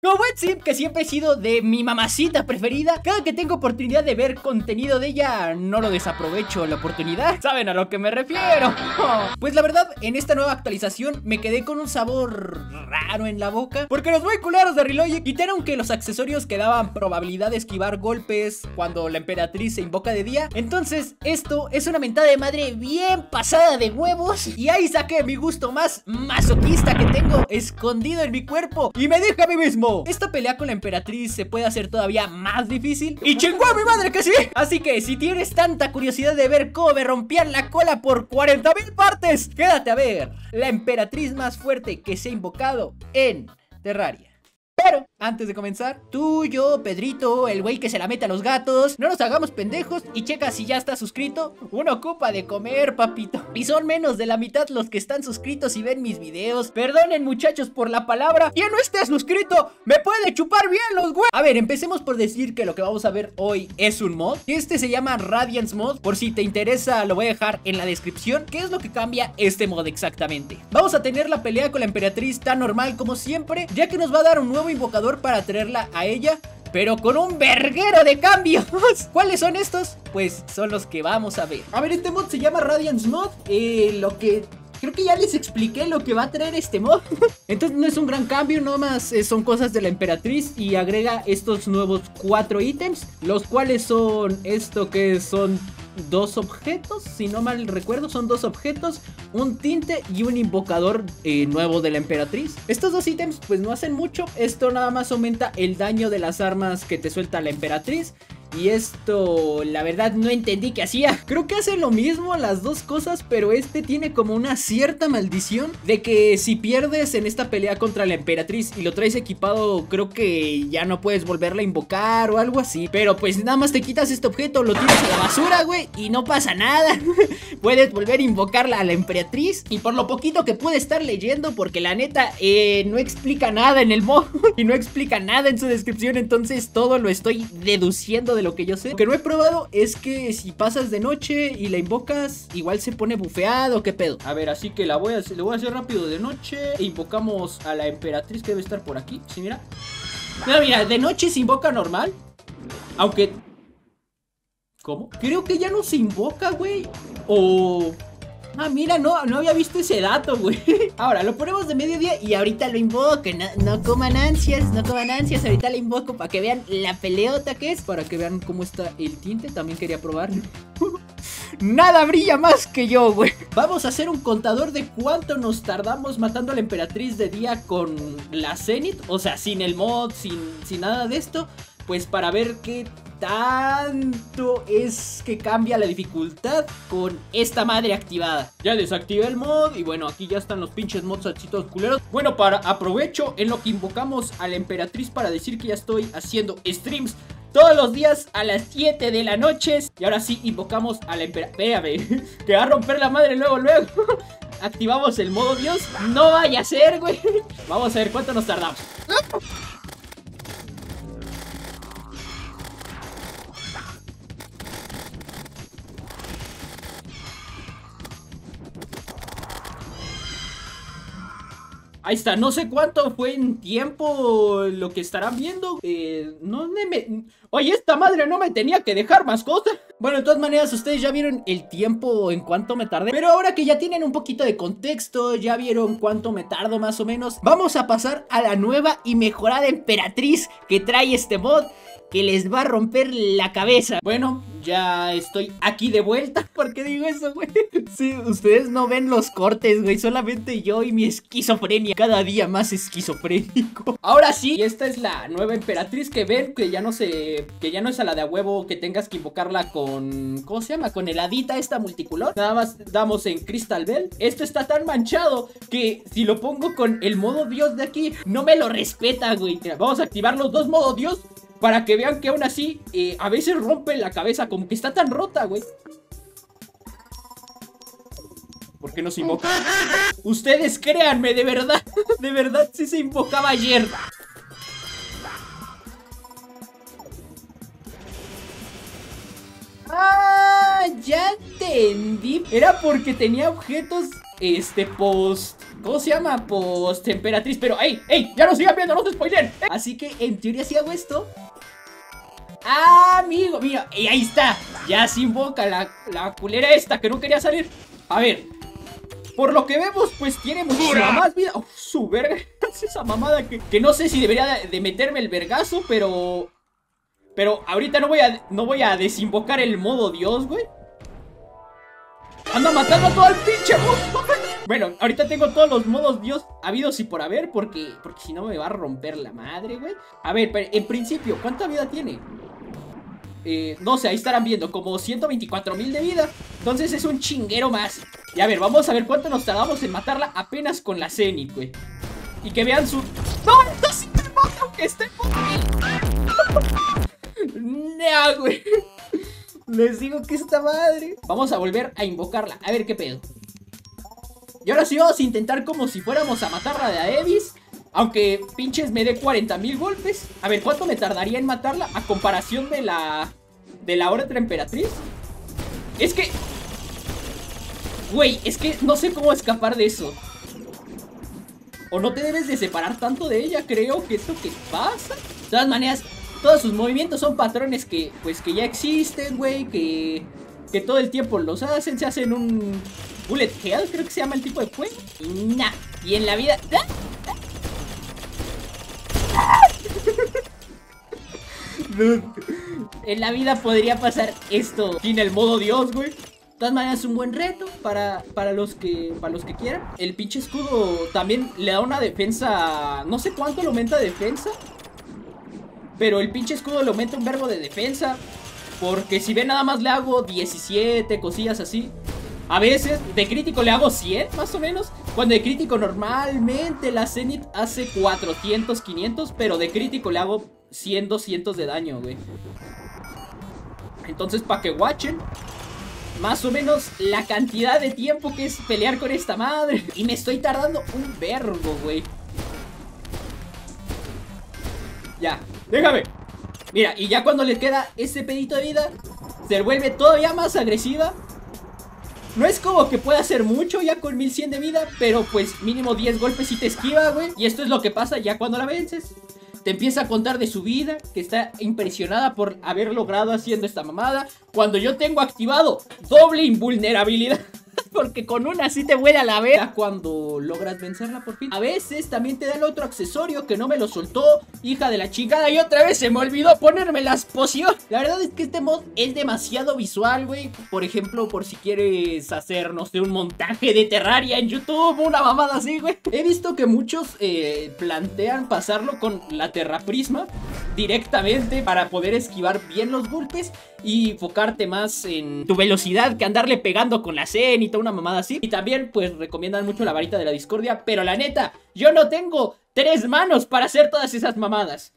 Como buen simp que siempre he sido de mi mamacita preferida, cada que tengo oportunidad de ver contenido de ella, no lo desaprovecho la oportunidad. ¿Saben a lo que me refiero? Pues la verdad, en esta nueva actualización me quedé con un sabor raro en la boca, porque los muy culeros de Relogic quitaron que los accesorios que daban probabilidad de esquivar golpes cuando la emperatriz se invoca de día. Entonces esto es una mentada de madre bien pasada de huevos, y ahí saqué mi gusto más masoquista que tengo escondido en mi cuerpo, y me dije a mí mismo: esta pelea con la emperatriz se puede hacer todavía más difícil. Y chingó a mi madre que sí. Así que si tienes tanta curiosidad de ver cómo me rompían la cola por 40,000 partes, quédate a ver la emperatriz más fuerte que se ha invocado en Terraria. Pero antes de comenzar, tú, yo, Pedrito, el güey que se la mete a los gatos, no nos hagamos pendejos y checa si ya estás suscrito. Uno ocupa de comer, papito. Y son menos de la mitad los que están suscritos y ven mis videos. Perdonen, muchachos, por la palabra. Quien no esté suscrito, me puede chupar bien los güeyes. A ver, empecemos por decir que lo que vamos a ver hoy es un mod. Este se llama Radiance Mod. Por si te interesa, lo voy a dejar en la descripción. ¿Qué es lo que cambia este mod exactamente? Vamos a tener la pelea con la emperatriz tan normal como siempre, ya que nos va a dar un nuevo invocador para traerla a ella, pero con un verguero de cambios. ¿Cuáles son estos? Pues son los que vamos a ver. A ver, este mod se llama Radiance Mod. Lo que... creo que ya les expliqué lo que va a traer este mod. Entonces no es un gran cambio, nomás son cosas de la emperatriz y agrega estos nuevos 4 ítems, los cuales son esto que son 2 objetos, si no mal recuerdo, son 2 objetos, un tinte y un invocador nuevo de la emperatriz. Estos 2 ítems pues no hacen mucho, esto nada más aumenta el daño de las armas que te suelta la emperatriz. Y esto, la verdad, no entendí qué hacía. Creo que hace lo mismo las dos cosas, pero este tiene como una cierta maldición de que si pierdes en esta pelea contra la emperatriz y lo traes equipado, creo que ya no puedes volverla a invocar o algo así. Pero pues nada más te quitas este objeto, lo tiras a la basura, güey, y no pasa nada. Puedes volver a invocarla a la emperatriz. Y por lo poquito que pude estar leyendo, porque la neta no explica nada en el mod y no explica nada en su descripción, entonces todo lo estoy deduciendo de lo que yo sé. Lo que no he probado es que si pasas de noche y la invocas, igual se pone bufeado, qué pedo. A ver, así que le voy a hacer rápido de noche. E invocamos a la emperatriz, que debe estar por aquí. Sí, mira. No, mira, de noche se invoca normal. Aunque... ¿cómo? Creo que ya no se invoca, güey. O... ah, mira, no había visto ese dato, güey. Ahora, lo ponemos de mediodía y ahorita lo invoco. No coman ansias, no coman ansias. Ahorita lo invoco para que vean la peleota que es. Para que vean cómo está el tinte. También quería probarlo. Nada brilla más que yo, güey. Vamos a hacer un contador de cuánto nos tardamos matando a la emperatriz de día con la Zenith. O sea, sin el mod, sin nada de esto. Pues para ver qué tanto es que cambia la dificultad con esta madre activada. Ya desactivé el mod y bueno, aquí ya están los pinches mods salchitos culeros. Bueno, para aprovecho en lo que invocamos a la emperatriz para decir que ya estoy haciendo streams todos los días a las 7 de la noche. Y ahora sí invocamos a la emperatriz. Que va a romper la madre luego. Activamos el modo Dios. No vaya a ser, güey. Vamos a ver cuánto nos tardamos. Ahí está, no sé cuánto fue en tiempo lo que estarán viendo. Oye, esta madre no me tenía que dejar más cosas. Bueno, de todas maneras, ustedes ya vieron el tiempo en cuánto me tardé. Pero ahora que ya tienen un poquito de contexto, ya vieron cuánto me tardo más o menos, vamos a pasar a la nueva y mejorada emperatriz que trae este mod, que les va a romper la cabeza. Bueno, ya estoy aquí de vuelta. ¿Por qué digo eso, güey? Sí, ustedes no ven los cortes, güey. Solamente yo y mi esquizofrenia. Cada día más esquizofrénico. Ahora sí, esta es la nueva emperatriz que ven, que ya no se... que ya no es a la de a huevo que tengas que invocarla con... ¿cómo se llama? Con heladita esta multicolor. Nada más damos en Crystal Bell. Esto está tan manchado que si lo pongo con el modo Dios de aquí, no me lo respeta, güey. Vamos a activar los dos modos Dios para que vean que aún así a veces rompe la cabeza, como que está tan rota, güey. ¿Por qué no se invoca? Ustedes créanme, de verdad sí se invocaba ayer. Ah, ya entendí. Era porque tenía objetos post ¿Cómo se llama? Pues Emperatriz. Pero, ¡ey! ¡Ey! ¡Ya no sigan viendo! ¡No te spoilen! Así que, en teoría, si hago esto... ¡Amigo! Mira, y ahí está. Ya se invoca la culera esta que no quería salir. A ver, por lo que vemos, pues tiene muchísima más vida. ¡Oh, su verga! Es esa mamada que no sé si debería de meterme el vergazo, pero... Pero ahorita no voy a desinvocar el modo Dios, güey. Anda matando a todo el pinche mundo. Bueno, ahorita tengo todos los modos Dios habidos y por haber, porque si no me va a romper la madre, güey. A ver, pero en principio, ¿cuánta vida tiene? No sé, ahí estarán viendo, como 124,000 de vida. Entonces es un chinguero más. Y a ver, vamos a ver cuánto nos tardamos en matarla apenas con la Zenith, güey. Y que vean su... ¡No! ¡No se te mata aunque esté por ahí! Nah, güey. Les digo que esta madre. Vamos a volver a invocarla. A ver qué pedo. Y ahora sí vamos a intentar como si fuéramos a matarla de a Evis. Aunque pinches me dé 40,000 golpes. A ver, ¿cuánto me tardaría en matarla a comparación de la otra emperatriz? Es que... Güey, es que no sé cómo escapar de eso. O no te debes de separar tanto de ella, creo que es lo que pasa. De todas maneras... Todos sus movimientos son patrones que, pues, que ya existen, güey, que todo el tiempo los hacen. Se hacen un bullet hell, creo que se llama el tipo de juego. Nah, y en la vida... En la vida podría pasar esto sin el modo Dios, güey. De todas maneras es un buen reto para los que quieran. El pinche escudo también le da una defensa... No sé cuánto le aumenta de defensa, pero el pinche escudo le aumenta un verbo de defensa. Porque si ven, nada más le hago 17 cosillas así. A veces de crítico le hago 100 más o menos. Cuando de crítico normalmente la Zenith hace 400, 500. Pero de crítico le hago 100, 200 de daño, güey. Entonces para que watchen más o menos la cantidad de tiempo que es pelear con esta madre. Y me estoy tardando un verbo, güey. Ya, déjame. Mira, y ya cuando le queda ese pedito de vida, se vuelve todavía más agresiva. No es como que pueda hacer mucho ya con 1100 de vida, pero pues mínimo 10 golpes y te esquiva, güey. Y esto es lo que pasa ya cuando la vences. Te empieza a contar de su vida, que está impresionada por haber logrado haciendo esta mamada. Cuando yo tengo activado doble invulnerabilidad, porque con una sí te vuela la verga cuando logras vencerla por fin. A veces también te dan otro accesorio que no me lo soltó, hija de la chingada. Y otra vez se me olvidó ponerme las pociones. La verdad es que este mod es demasiado visual, güey. Por ejemplo, por si quieres hacer, no sé, un montaje de Terraria en YouTube, una mamada así, güey. He visto que muchos plantean pasarlo con la Terra Prisma directamente para poder esquivar bien los golpes y enfocarte más en tu velocidad que andarle pegando con la Zenith, una mamada así. Y también pues recomiendan mucho la varita de la discordia, pero la neta, yo no tengo 3 manos para hacer todas esas mamadas.